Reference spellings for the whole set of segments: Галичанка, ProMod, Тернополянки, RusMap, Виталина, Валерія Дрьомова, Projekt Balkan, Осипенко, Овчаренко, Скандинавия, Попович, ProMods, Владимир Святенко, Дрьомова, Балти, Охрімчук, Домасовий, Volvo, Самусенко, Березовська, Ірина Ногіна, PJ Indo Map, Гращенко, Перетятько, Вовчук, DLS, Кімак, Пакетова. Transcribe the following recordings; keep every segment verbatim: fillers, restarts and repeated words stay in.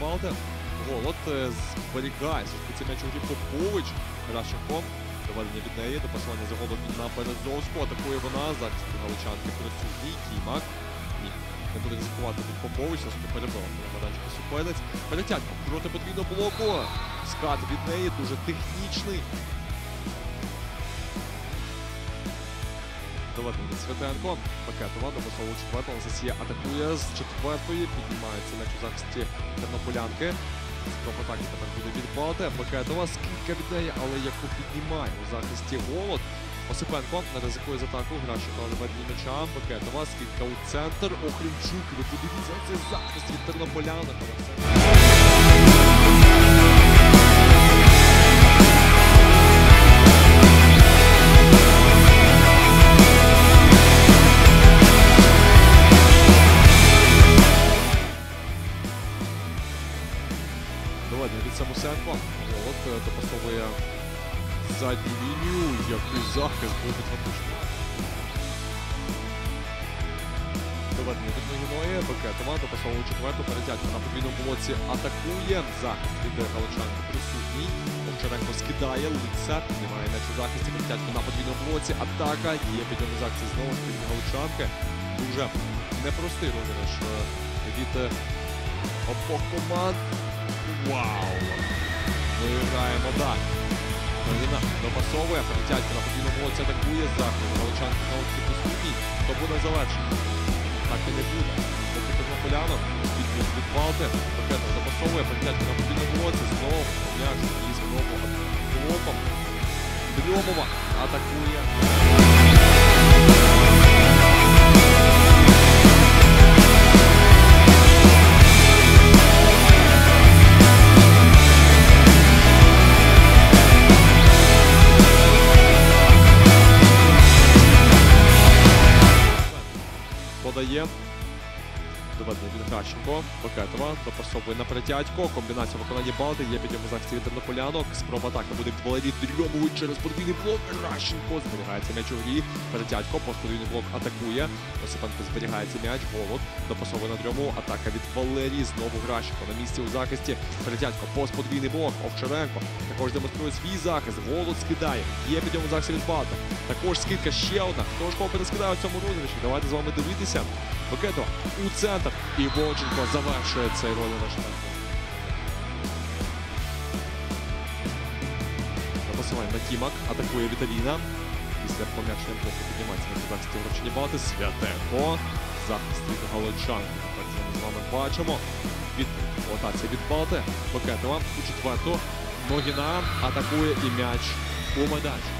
Балти. Голод зберігає. Це м'яч у грі Попович. Гращенко. Доведення від неї. Допасування за голод на Березовську. Атакує вона. Захист Галичанки присутній. Кімак. Ні. Не буде ризикувати тут Попович. Наступно перебив на майданчику суперець. Перетятько проти подвійного блоку. Скат від неї. Дуже технічний. Владимир Святенко, Пакетова, Домасовий четвертого, Лисія атакує з четвертої, піднімається м'яч у захисті Тернополянки. Спроба атаки тепер буде від Балти. Пакетова, скидка від неї, але яку піднімає у захисті Голод. Осипенко ризикує з атаку, Гращенко на верні м'яча, Пакетова, скидка у центр, Охрімчук, ви подивіться, це захист від Тернополянок. Самусенко. Голод допасовує задню лінію, який захист був відватушний. Доведення від Ногіної, Пакетова допасовує четверту, Перетятько на подвійному блоці атакує, захист від Галичанки присутній, Овчаренко скидає, лицар, піднімає м'яч у захисті, Перетятько на подвійному блоці, атака, є підйом з акції знову ж від Галичанки. Дуже непростий розіграш від обох команд. Вау! Ми граємо далі. Ірина Ногіна, Перетятько на подвійному блоці атакує, захист Галичанки на лівій присутній. То буде завершено. Так і не буде. Проти Тернополянок, відбір від Балти, Пакетова Домасовий, Перетятько на подвійному блоці, знову м'яч із знову блоком. Дрьомова атакує. Подає. Доведення від Гращенко. Пакетова допасовує на Перетятько. Комбінація виконання Балти. Є підйом з акції Тернополянок. Спроба атаки буде від Валерії Дрьомової через подвійний блок. Гращенко зберігається м'яч у грі. Перетятько подвійний блок атакує. Осипенко зберігається м'яч. Голод допасовує на Дрьомову. Атака від Валерії. Знову Гращенко на місці у захисті. Перетятько подвійний блок. Овчаренко також демонструє свій захист. Голод скидає. Є підйом з акції від Балти. Також скидка ще одна. Хто ж кого перескидає у цьому розіграші? Давайте з вами дивитися. Пакетова у центр, і Вовчук завершує цей розіграш. Запасування на Кімак, атакує Виталина. Після пом'якшення блоку піднімається на захисті вручення Балти. Святенко, захист від Галичанки. Так це ми з вами бачимо. Ротація від Балти. Пакетова у четверту. Ногіна атакує і м'яч у майданчик.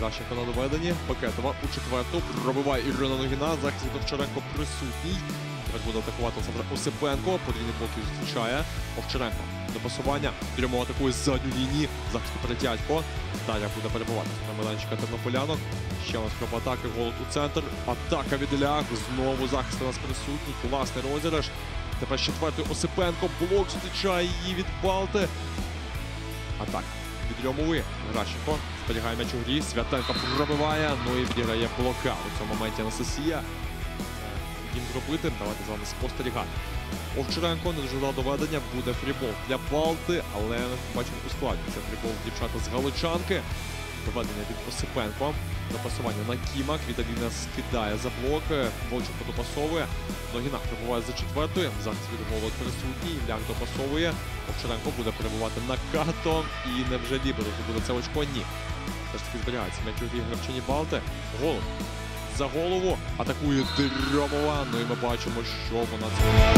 Гращенко на доведенні, Пакетова у четверту, пробиває Ірина Ногіна, захист від Овчаренко присутній. Тепер буде атакувати Олександра Осипенко, подвійний блок її зустрічає Овчаренко. Допасування, Дрьомова атакує з задньої лінії, захист Перетятько. Далі буде перебувати на майданчика Тернополянок. Ще одна спроба атаки, Голод у центр, атака від Ілях, знову захист у нас присутній, класний розіграш. Тепер четвертий Осипенко, блок зустрічає її від Балти. Атака від Дрьомової, Гращенко. Зберігає м'яч у грі, Святенко пробиває, ну і відіграє блока. У цьому моменті Анастасія їм зробити, давайте з вами спостерігати. Овчаренко не дожидав доведення, буде фрібол для Балти, але бачимо ускладнюється фрібол дівчата з Галичанки. Доведення від Осипенко, допасування на Кімак, Віталіна скидає за блок, Вовчук допасовує, Ногіна перебуває за четвертою, захист від Голод присутній, Ляк допасовує, Овчаренко буде перебувати накатом і невже ліберо буде це очко? Ні. Теж таки зберігається м'яч у грі гравчині Балти, Голод за голову, атакує Дрьомова, ну і ми бачимо, що вона це.